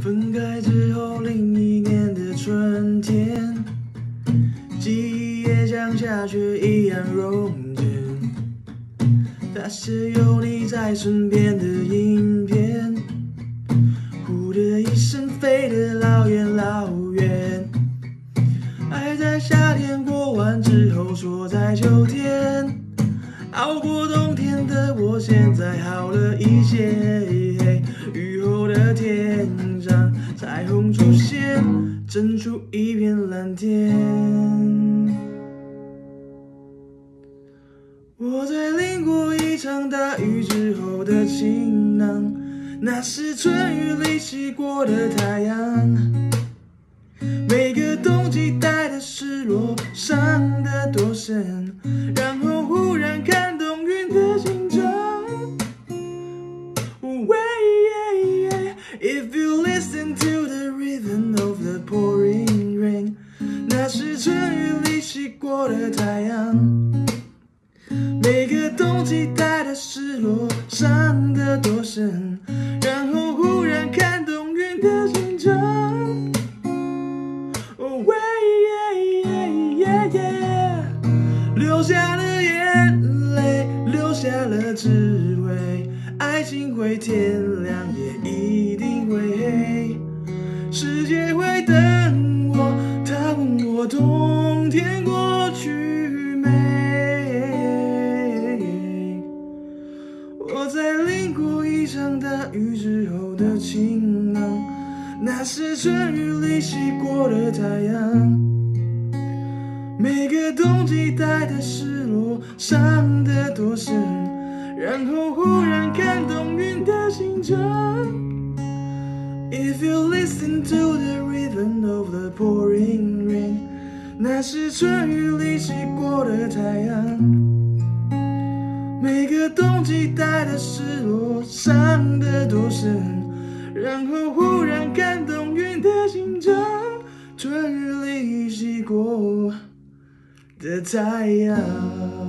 分开之后另一年的春天，记忆也像下雪一样溶解。那些有你在身边的影片，呼的一声飞得老远老远。爱在夏天过完之后，说在秋天。熬过冬天的我，现在好了一些。雨后的天上，彩虹出现，整出一片蓝天。 我在淋过一场大雨之后的晴朗，那是春雨里洗过的太阳。每个冬季带的失落，伤得多深，然后忽然看懂云的形状。If you listen to the rhythm of the pouring rain， 那是春雨里洗过的太阳。 每个冬季带的失落，伤得多深，然后忽然看懂云的形状。Oh yeah yeah yeah， 流下了眼泪，流下了智慧，爱情会天亮，也一定会黑。世界会等我，它问我冬天过去没？ 我在淋过一场大雨之后的晴朗，那是春雨里洗过的太阳。每个冬季带的失落，伤得多深，然后忽然看懂云的形状。If you listen to the rhythm of the pouring rain， 那是春雨里洗过的太阳。 每个冬季带的失落，伤得多深，然后忽然看懂云的形状，春日里洗过的太阳。